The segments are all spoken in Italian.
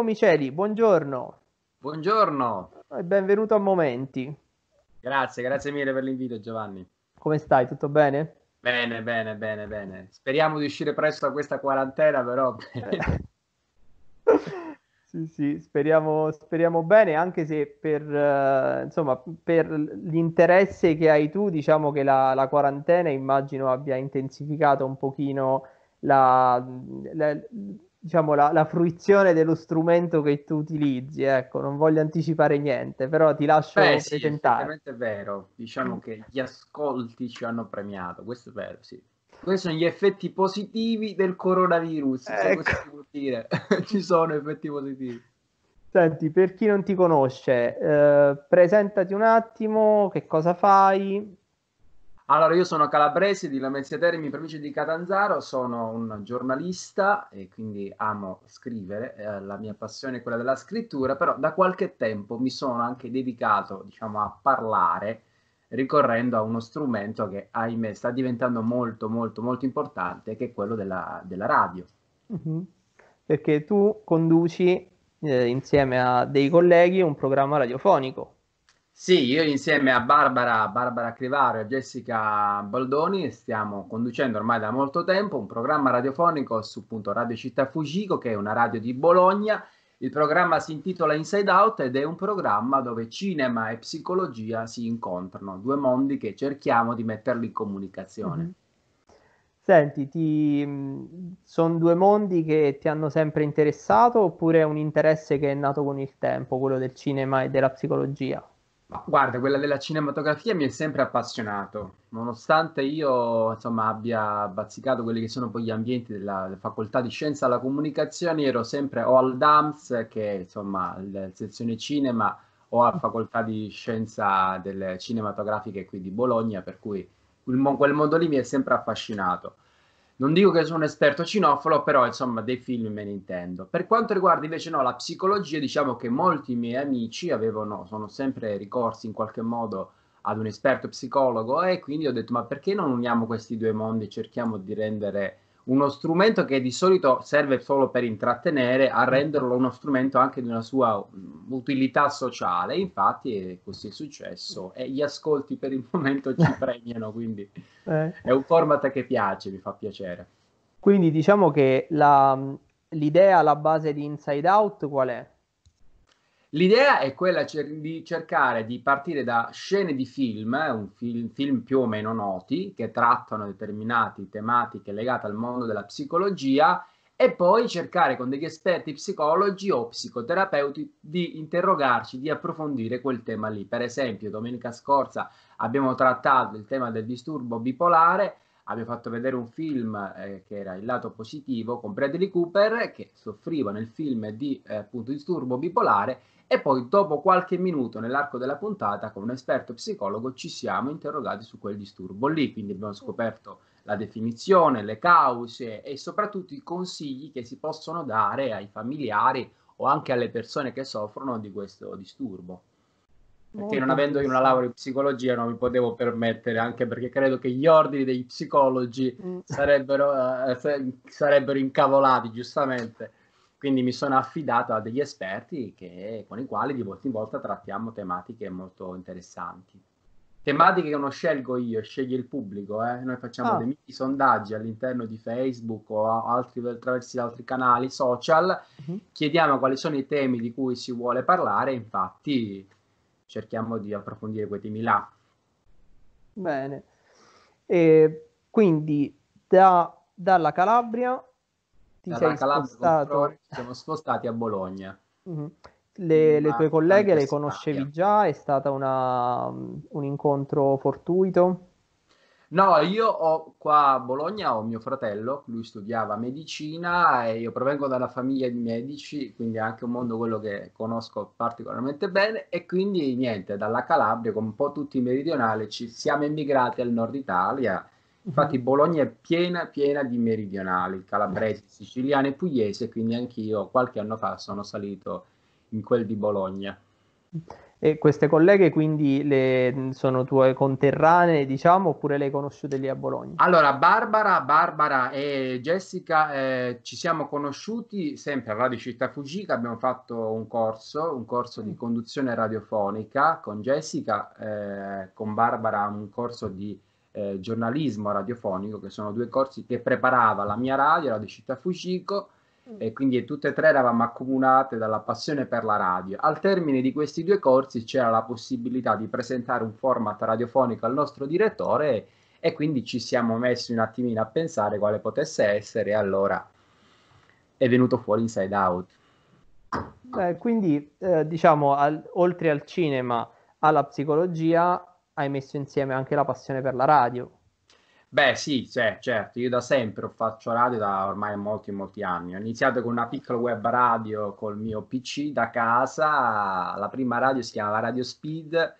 Federico Miceli, buongiorno. Buongiorno. E benvenuto a Momenti. Grazie, grazie mille per l'invito, Giovanni. Come stai? Tutto bene? Bene, bene, bene, bene. Speriamo di uscire presto da questa quarantena, però. Sì, sì, speriamo bene, anche se per l'interesse che hai tu, diciamo che la quarantena immagino abbia intensificato un pochino la fruizione dello strumento che tu utilizzi, ecco, non voglio anticipare niente, però ti lascio presentare. Sì, è vero, diciamo che gli ascolti ci hanno premiato, questo è vero, sì. Questi sono gli effetti positivi del coronavirus, ecco. Se vuol dire. Ci sono effetti positivi. Senti, per chi non ti conosce, presentati un attimo, che cosa fai? Allora, io sono calabrese di Lamezia Terme, in provincia di Catanzaro, sono un giornalista e quindi amo scrivere, la mia passione è quella della scrittura, però da qualche tempo mi sono anche dedicato, diciamo, a parlare, ricorrendo a uno strumento che, ahimè, sta diventando molto, molto, molto importante, che è quello della radio. Mm-hmm. Perché tu conduci, insieme a dei colleghi, un programma radiofonico. Sì, io insieme a Barbara Crivaro e a Jessica Baldoni stiamo conducendo ormai da molto tempo un programma radiofonico su Radio Città Fujiko, che è una radio di Bologna. Il programma si intitola Inside Out ed è un programma dove cinema e psicologia si incontrano, due mondi che cerchiamo di metterli in comunicazione. Mm-hmm. Senti, sono due mondi che ti hanno sempre interessato oppure è un interesse che è nato con il tempo, quello del cinema e della psicologia? Ma guarda, quella della cinematografia mi è sempre appassionato, nonostante io abbia bazzicato quelli che sono poi gli ambienti della facoltà di scienza alla comunicazione, ero sempre o al Dams, che è, la sezione cinema, o alla facoltà di scienza delle cinematografiche qui di Bologna, per cui quel mondo lì mi è sempre affascinato. Non dico che sono un esperto cinofilo, però dei film me ne intendo. Per quanto riguarda invece la psicologia, diciamo che molti miei amici sono sempre ricorsi in qualche modo ad un esperto psicologo e quindi ho detto ma perché non uniamo questi due mondi e cerchiamo di rendere uno strumento che di solito serve solo per intrattenere, a renderlo uno strumento anche di una sua utilità sociale. Infatti così è successo e gli ascolti per il momento ci premiano, quindi è un format che piace, mi fa piacere. Quindi diciamo che l'idea alla base di Inside Out qual è? L'idea è quella di cercare di partire da scene di film più o meno noti, che trattano determinate tematiche legate al mondo della psicologia, e poi cercare con degli esperti psicologi o psicoterapeuti di interrogarci, di approfondire quel tema lì. Per esempio, domenica scorsa abbiamo trattato il tema del disturbo bipolare, abbiamo fatto vedere un film che era Il lato positivo con Bradley Cooper, che soffriva nel film di disturbo bipolare. E poi dopo qualche minuto nell'arco della puntata con un esperto psicologo ci siamo interrogati su quel disturbo lì, quindi abbiamo scoperto la definizione, le cause e soprattutto i consigli che si possono dare ai familiari o anche alle persone che soffrono di questo disturbo. Perché non avendo io una laurea in psicologia non mi potevo permettere, anche perché credo che gli ordini degli psicologi sarebbero incavolati giustamente. Quindi mi sono affidato a degli esperti con i quali di volta in volta trattiamo tematiche molto interessanti. Tematiche che non scelgo io, sceglie il pubblico. Noi facciamo dei mini sondaggi all'interno di Facebook o attraverso altri canali social, chiediamo quali sono i temi di cui si vuole parlare, infatti cerchiamo di approfondire quei temi là. Bene. Quindi dalla Calabria... Ci siamo spostati a Bologna. Mm-hmm. Le tue colleghe le conoscevi già? È stato un incontro fortuito? No, io qua a Bologna ho mio fratello, lui studiava medicina e io provengo da una famiglia di medici, quindi è anche un mondo quello che conosco particolarmente bene e quindi niente, dalla Calabria con un po' tutti i meridionali ci siamo immigrati al nord Italia. Infatti Bologna è piena di meridionali, calabresi, siciliani e pugliesi, quindi anch'io qualche anno fa sono salito in quel di Bologna. E queste colleghe quindi sono tue conterranee, diciamo, oppure le hai conosciute lì a Bologna? Allora, Barbara e Jessica ci siamo conosciuti sempre a Radio Città Fujiko, abbiamo fatto un corso di conduzione radiofonica con Jessica, con Barbara un corso di giornalismo radiofonico, che sono due corsi che preparava la mia radio, Radio Città Fujiko, e quindi tutte e tre eravamo accomunate dalla passione per la radio. Al termine di questi due corsi c'era la possibilità di presentare un format radiofonico al nostro direttore e quindi ci siamo messi un attimino a pensare quale potesse essere, e allora è venuto fuori Inside Out. Quindi diciamo, oltre al cinema, alla psicologia, hai messo insieme anche la passione per la radio. Beh sì, cioè, certo, io da sempre faccio radio, da ormai molti anni. Ho iniziato con una piccola web radio col mio PC da casa, la prima radio si chiamava Radio Speed,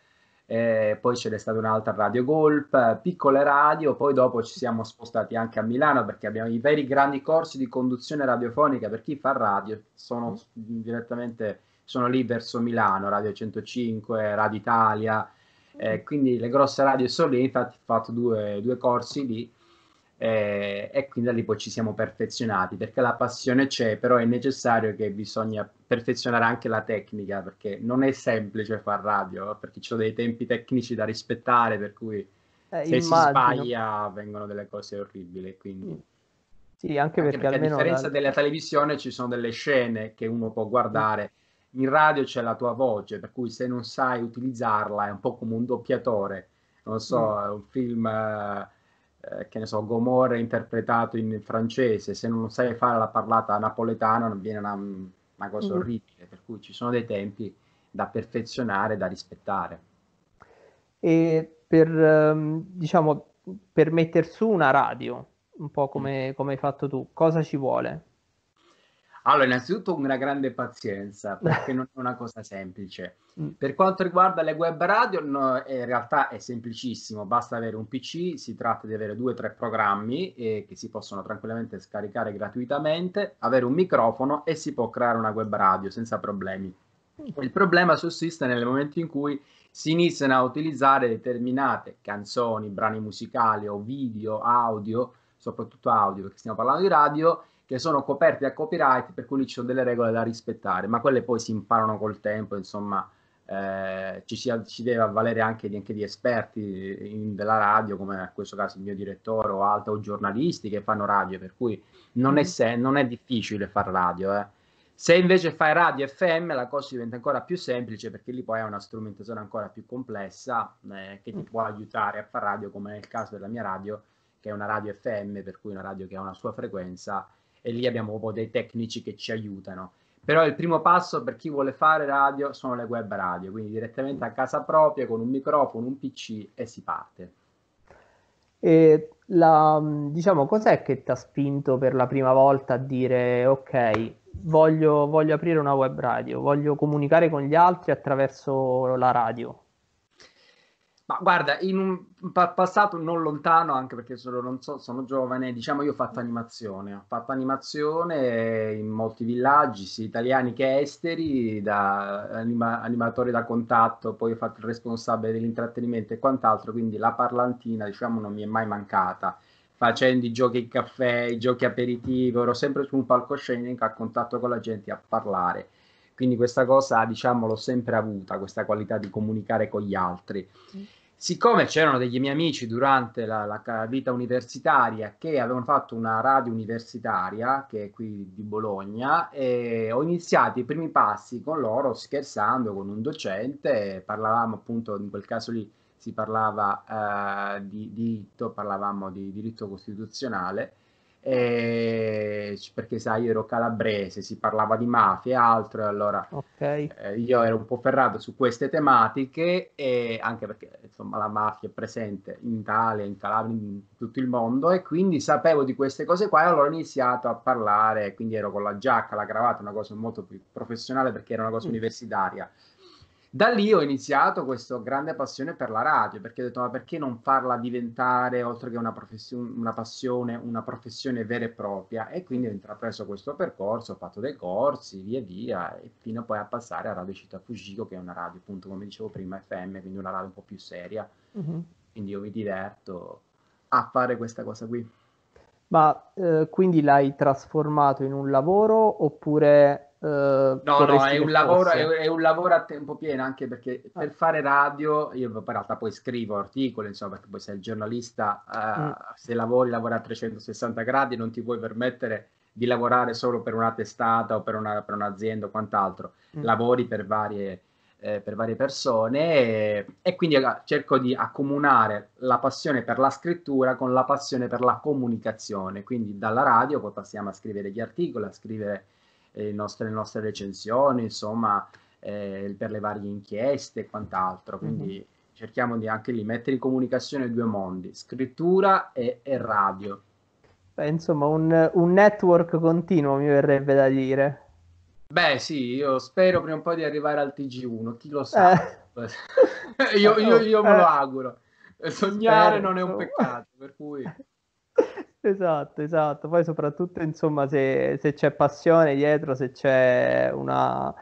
poi c'è stata un'altra, Radio Gulp, piccole radio, poi dopo ci siamo spostati anche a Milano perché abbiamo i veri grandi corsi di conduzione radiofonica per chi fa radio, sono lì verso Milano, Radio 105, Radio Italia. Quindi le grosse radio sono lì, infatti ho fatto due corsi lì, e quindi da lì poi ci siamo perfezionati, perché la passione c'è, però è necessario che bisogna perfezionare anche la tecnica, perché non è semplice far radio, perché ci sono dei tempi tecnici da rispettare, per cui se si sbaglia vengono delle cose orribili. Quindi. Sì, anche perché almeno a differenza della televisione ci sono delle scene che uno può guardare. In radio c'è la tua voce, per cui se non sai utilizzarla è un po' come un doppiatore, non so, un film, che ne so, Gomorra interpretato in francese, se non sai fare la parlata napoletana non viene una cosa orribile, per cui ci sono dei tempi da perfezionare, da rispettare. E diciamo, per metter su una radio, un po' come hai fatto tu, cosa ci vuole? Allora, innanzitutto una grande pazienza, perché non è una cosa semplice. Per quanto riguarda le web radio, in realtà è semplicissimo, basta avere un PC, si tratta di avere 2 o 3 programmi che si possono tranquillamente scaricare gratuitamente, avere un microfono e si può creare una web radio senza problemi. Il problema sussiste nel momento in cui si iniziano a utilizzare determinate canzoni, brani musicali o video, audio, soprattutto audio, perché stiamo parlando di radio, che sono coperti a copyright, per cui lì ci sono delle regole da rispettare, ma quelle poi si imparano col tempo, insomma, ci deve avvalere anche di esperti della radio, come in questo caso il mio direttore o altri, o giornalisti che fanno radio, per cui non è difficile fare radio. Se invece fai radio FM la cosa diventa ancora più semplice, perché lì poi è una strumentazione ancora più complessa, che ti può aiutare a fare radio, come nel caso della mia radio, che è una radio FM, per cui una radio che ha una sua frequenza, e lì abbiamo proprio dei tecnici che ci aiutano. Però il primo passo per chi vuole fare radio sono le web radio, quindi direttamente a casa propria con un microfono, un PC, e si parte. E diciamo, cos'è che ti ha spinto per la prima volta a dire ok, voglio aprire una web radio, voglio comunicare con gli altri attraverso la radio? Ma guarda, in un passato non lontano, anche perché sono giovane, diciamo, io ho fatto animazione in molti villaggi, sia italiani che esteri, da animatore da contatto, poi ho fatto il responsabile dell'intrattenimento e quant'altro, quindi la parlantina, diciamo, non mi è mai mancata. Facendo i giochi in caffè, i giochi aperitivo, ero sempre su un palcoscenico a contatto con la gente, a parlare. Quindi questa cosa, diciamo, l'ho sempre avuta, questa qualità di comunicare con gli altri. Siccome c'erano degli miei amici durante la vita universitaria che avevano fatto una radio universitaria, che è qui di Bologna, e ho iniziato i primi passi con loro scherzando con un docente, parlavamo appunto, in quel caso lì si parlava di diritto, parlavamo di diritto costituzionale, perché sai, io ero calabrese, si parlava di mafia e altro, e allora io ero un po' ferrato su queste tematiche, e anche perché insomma la mafia è presente in Italia, in Calabria, in tutto il mondo, e quindi sapevo di queste cose qua, e allora ho iniziato a parlare, quindi ero con la giacca, la cravatta, una cosa molto più professionale perché era una cosa universitaria. Da lì ho iniziato questa grande passione per la radio, perché ho detto, ma perché non farla diventare, oltre che una passione, una professione vera e propria? E quindi ho intrapreso questo percorso, ho fatto dei corsi, via via, e fino poi a passare a Radio Città Fujiko, che è una radio, appunto, come dicevo prima, FM, quindi una radio un po' più seria. Mm-hmm. Quindi io mi diverto a fare questa cosa qui. Ma quindi l'hai trasformato in un lavoro oppure... No, è un lavoro a tempo pieno, anche perché per fare radio, io in realtà poi scrivo articoli, insomma, perché poi sei il giornalista, se lavori a 360 gradi, non ti puoi permettere di lavorare solo per una testata o per un'azienda o quant'altro, lavori per varie persone e quindi cerco di accomunare la passione per la scrittura con la passione per la comunicazione, quindi dalla radio poi passiamo a scrivere gli articoli, a scrivere le nostre recensioni, insomma, per le varie inchieste e quant'altro, quindi cerchiamo di anche lì mettere in comunicazione i due mondi, scrittura e radio. Beh, insomma, un network continuo, mi verrebbe da dire. Beh sì, io spero prima o poi di arrivare al TG1, chi lo sa, io me lo auguro, sognare spero. Non è un peccato, per cui... Esatto, poi soprattutto insomma se c'è passione dietro, se c'è una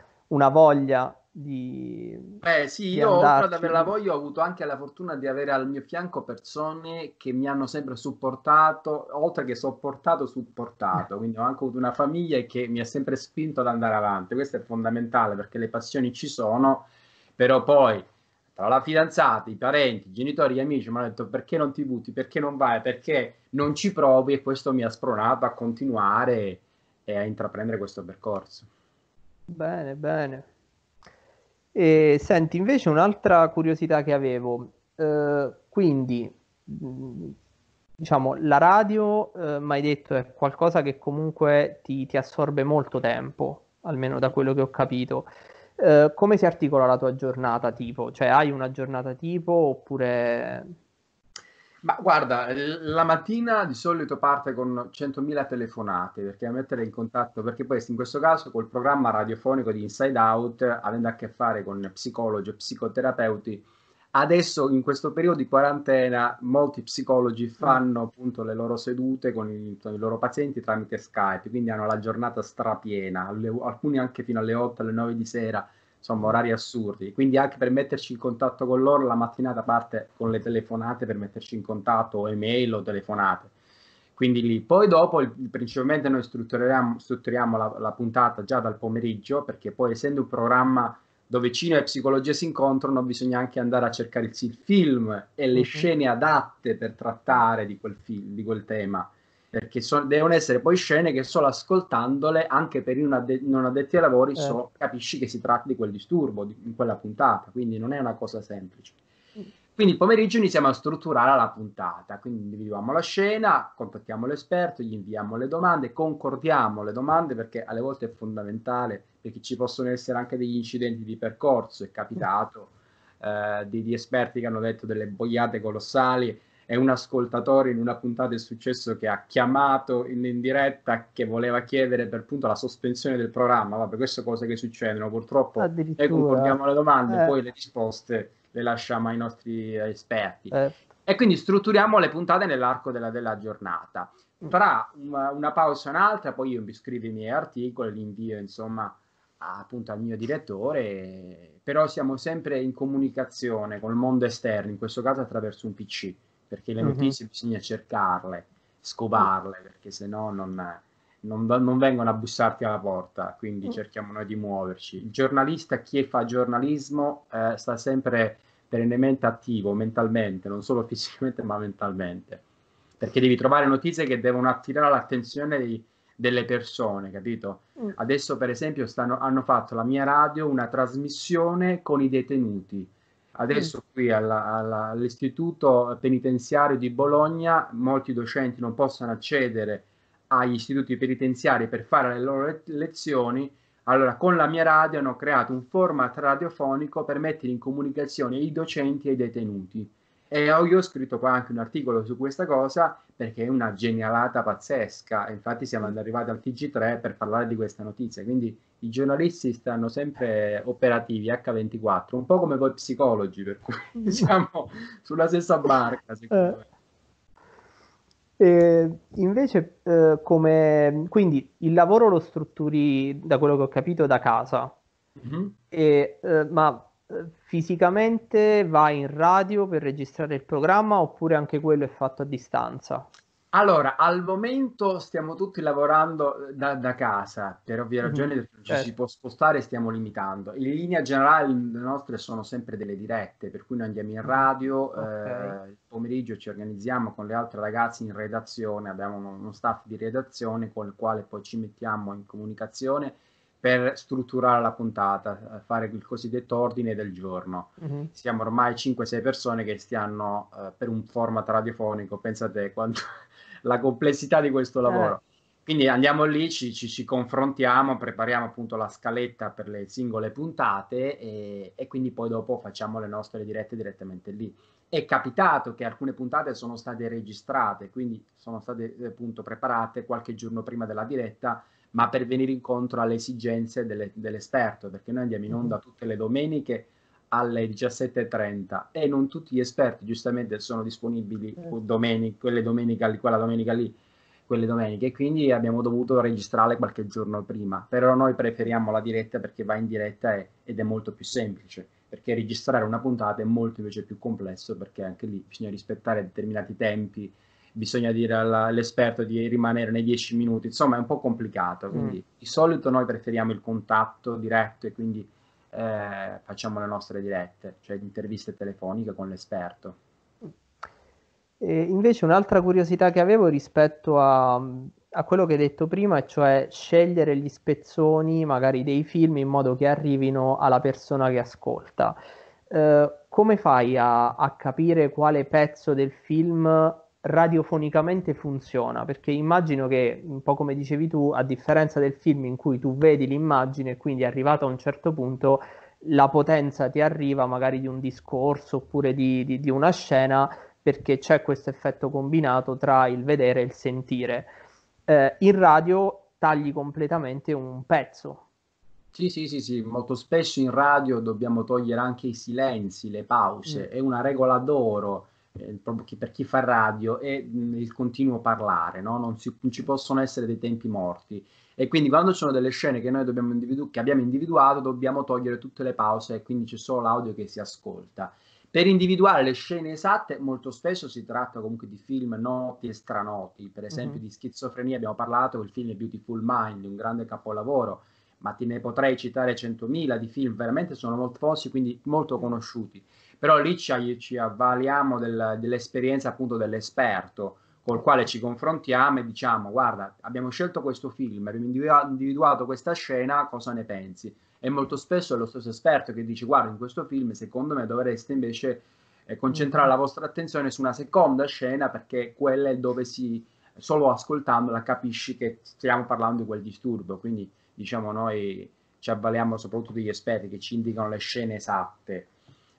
voglia di io oltre ad averla voglia ho avuto anche la fortuna di avere al mio fianco persone che mi hanno sempre supportato, oltre che supportato, quindi ho anche avuto una famiglia che mi ha sempre spinto ad andare avanti, questo è fondamentale perché le passioni ci sono, però poi... Tra la fidanzata, i parenti, i genitori, gli amici mi hanno detto perché non ti butti, perché non vai, perché non ci provi e questo mi ha spronato a continuare e a intraprendere questo percorso. Bene, bene. E, senti, invece un'altra curiosità che avevo, quindi diciamo la radio, mi hai detto, è qualcosa che comunque ti assorbe molto tempo, almeno da quello che ho capito. Come si articola la tua giornata tipo? Cioè hai una giornata tipo oppure... Ma guarda, la mattina di solito parte con 100.000 telefonate perché a mettere in contatto, perché poi in questo caso col programma radiofonico di Inside Out, avendo a che fare con psicologi e psicoterapeuti, adesso in questo periodo di quarantena molti psicologi fanno appunto le loro sedute con i loro pazienti tramite Skype, quindi hanno la giornata strapiena, alcuni anche fino alle 8, alle 9 di sera, insomma orari assurdi, quindi anche per metterci in contatto con loro la mattinata parte con le telefonate per metterci in contatto o email o telefonate, quindi lì. Poi dopo principalmente noi strutturiamo la puntata già dal pomeriggio perché poi essendo un programma dove cinema e psicologia si incontrano, bisogna anche andare a cercare il film e le scene adatte per trattare di quel film, di quel tema, perché devono essere poi scene che solo ascoltandole, anche per i non addetti ai lavori, capisci che si tratta di quel disturbo, in quella puntata, quindi non è una cosa semplice. Quindi il pomeriggio iniziamo a strutturare la puntata, quindi individuiamo la scena, contattiamo l'esperto, gli inviamo le domande, concordiamo le domande perché alle volte è fondamentale perché ci possono essere anche degli incidenti di percorso, è capitato di esperti che hanno detto delle boiate colossali e un ascoltatore in una puntata è successo che ha chiamato in diretta che voleva chiedere per appunto la sospensione del programma, vabbè queste cose che succedono purtroppo, noi concordiamo le domande poi le risposte le lasciamo ai nostri esperti e quindi strutturiamo le puntate nell'arco della giornata, tra una pausa e un'altra poi io mi scrivo i miei articoli, li invio insomma appunto al mio direttore, però siamo sempre in comunicazione col mondo esterno, in questo caso attraverso un PC, perché le notizie bisogna cercarle, scovarle, perché sennò non vengono a bussarti alla porta, quindi cerchiamo noi di muoverci. Il giornalista, chi fa giornalismo, sta sempre perennemente attivo mentalmente, non solo fisicamente ma mentalmente, perché devi trovare notizie che devono attirare l'attenzione delle persone, capito? Adesso per esempio hanno fatto la mia radio una trasmissione con i detenuti, adesso qui all'istituto penitenziario di Bologna molti docenti non possono accedere agli istituti penitenziari per fare le loro lezioni, allora con la mia radio hanno creato un format radiofonico per mettere in comunicazione i docenti e i detenuti E io ho scritto poi anche un articolo su questa cosa, perché è una genialata pazzesca. Infatti siamo arrivati al TG3 per parlare di questa notizia, quindi i giornalisti stanno sempre operativi H24, un po' come voi psicologi, per cui siamo sulla stessa barca, secondo me. Invece quindi il lavoro lo strutturi, da quello che ho capito, da casa. Mm-hmm. Ma fisicamente vai in radio per registrare il programma, oppure anche quello è fatto a distanza? Allora, al momento stiamo tutti lavorando da casa, per ovvie ragioni, perché non ci si può spostare, stiamo limitando. In linea generale le nostre sono sempre delle dirette, per cui noi andiamo in radio, il pomeriggio ci organizziamo con le altre ragazze in redazione, abbiamo uno staff di redazione con il quale poi ci mettiamo in comunicazione per strutturare la puntata, fare il cosiddetto ordine del giorno. Mm-hmm. Siamo ormai 5-6 persone che stiano per un format radiofonico, pensate quanto la complessità di questo lavoro. Quindi andiamo lì, ci confrontiamo, prepariamo appunto la scaletta per le singole puntate e quindi poi dopo facciamo le nostre dirette direttamente lì. È capitato che alcune puntate sono state registrate, quindi sono state appunto preparate qualche giorno prima della diretta, ma per venire incontro alle esigenze dell'esperto, perché noi andiamo in onda tutte le domeniche alle 17:30 e non tutti gli esperti giustamente sono disponibili quelle domeniche, quindi abbiamo dovuto registrare qualche giorno prima, però noi preferiamo la diretta perché va in diretta ed è molto più semplice, perché registrare una puntata è molto invece più complesso, perché anche lì bisogna rispettare determinati tempi, bisogna dire all'esperto di rimanere nei 10 minuti, insomma è un po' complicato, quindi di solito noi preferiamo il contatto diretto e quindi facciamo le nostre dirette, cioè interviste telefoniche con l'esperto. E invece un'altra curiosità che avevo rispetto a quello che hai detto prima, cioè scegliere gli spezzoni magari dei film in modo che arrivino alla persona che ascolta, come fai a capire quale pezzo del film radiofonicamente funziona? Perché immagino che, un po' come dicevi tu, a differenza del film in cui tu vedi l'immagine e quindi arrivato a un certo punto la potenza ti arriva magari di un discorso oppure di una scena, perché c'è questo effetto combinato tra il vedere e il sentire. In radio tagli completamente un pezzo. Sì, molto spesso in radio dobbiamo togliere anche i silenzi, le pause, è una regola d'oro per chi fa radio, è il continuo parlare, no? Non ci possono essere dei tempi morti, e quindi quando ci sono delle scene che noi abbiamo individuato, dobbiamo togliere tutte le pause e quindi c'è solo l'audio che si ascolta. Per individuare le scene esatte molto spesso si tratta comunque di film noti e stranoti, per esempio di schizofrenia abbiamo parlato del film A Beautiful Mind, un grande capolavoro, ma te ne potrei citare 100.000 di film, veramente sono molto famosi, quindi molto conosciuti. Però lì ci avvaliamo dell'esperienza appunto dell'esperto, col quale ci confrontiamo e diciamo: guarda, abbiamo scelto questo film, abbiamo individuato questa scena, cosa ne pensi? E molto spesso è lo stesso esperto che dice: guarda, in questo film secondo me dovreste invece concentrare la vostra attenzione su una seconda scena, perché quella è dove solo ascoltandola capisci che stiamo parlando di quel disturbo. Quindi diciamo noi ci avvaliamo soprattutto degli esperti che ci indicano le scene esatte,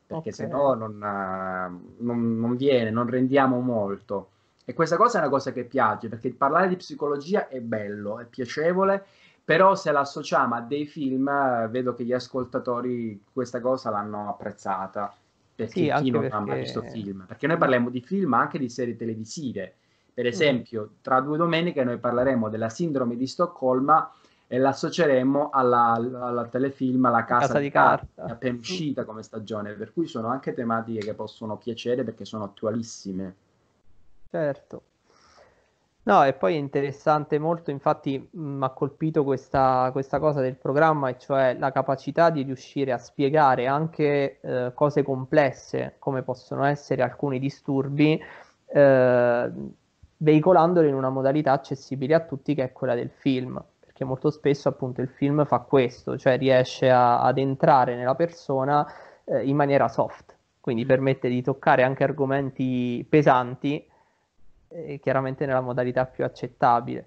perché se no non rendiamo molto. E questa cosa è una cosa che piace, perché parlare di psicologia è bello, è piacevole, però se la associamo a dei film vedo che gli ascoltatori questa cosa l'hanno apprezzata, perché chi non ha mai visto film, perché noi parliamo di film ma anche di serie televisive, per esempio tra due domeniche noi parleremo della Sindrome di Stoccolma e l'associeremo alla telefilm La casa di carta, è appena uscita come stagione, per cui sono anche tematiche che possono piacere perché sono attualissime. Certo. No, e poi è interessante molto, infatti mi ha colpito questa cosa del programma, e cioè la capacità di riuscire a spiegare anche cose complesse, come possono essere alcuni disturbi, veicolandole in una modalità accessibile a tutti, che è quella del film. Che molto spesso appunto il film fa questo, cioè riesce ad entrare nella persona in maniera soft, quindi permette di toccare anche argomenti pesanti, chiaramente nella modalità più accettabile.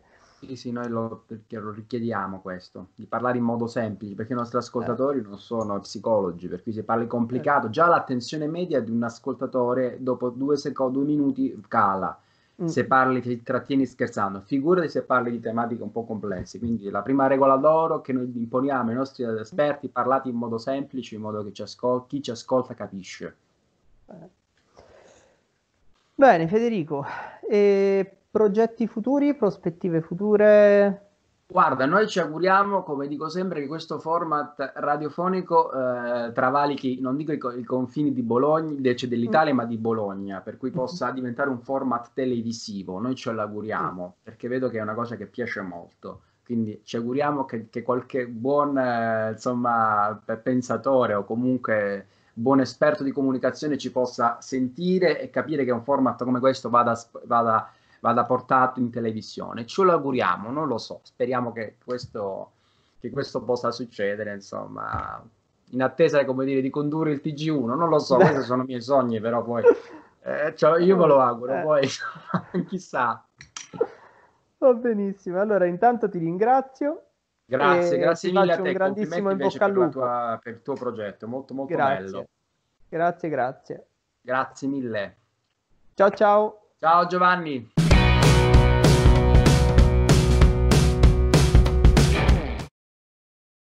Sì, noi lo richiediamo questo, di parlare in modo semplice, perché i nostri ascoltatori non sono psicologi, per cui se parli complicato, già l'attenzione media di un ascoltatore dopo 2 minuti cala. Se parli, ti trattieni scherzando, figurati se parli di tematiche un po' complesse. Quindi la prima regola d'oro che noi imponiamo ai nostri esperti: parlate in modo semplice, in modo che chi ci ascolta capisce. Bene, Federico, progetti futuri, prospettive future? Guarda, noi ci auguriamo, come dico sempre, che questo format radiofonico travalichi, non dico i confini di Bologna, cioè dell'Italia, ma di Bologna, per cui possa diventare un format televisivo. Noi ce l'auguriamo, perché vedo che è una cosa che piace molto. Quindi ci auguriamo che qualche buon pensatore o comunque buon esperto di comunicazione ci possa sentire e capire che un format come questo vada portato in televisione. Ce lo auguriamo, non lo so, speriamo che questo possa succedere, insomma, in attesa, come dire, di condurre il TG1, non lo so, questi sono i miei sogni, però poi io me lo auguro, poi chissà. Va benissimo, allora intanto ti ringrazio. Grazie mille a te, un grandissimo in bocca al lupo per il tuo progetto, molto molto bello. Grazie mille. Ciao ciao. Ciao Giovanni.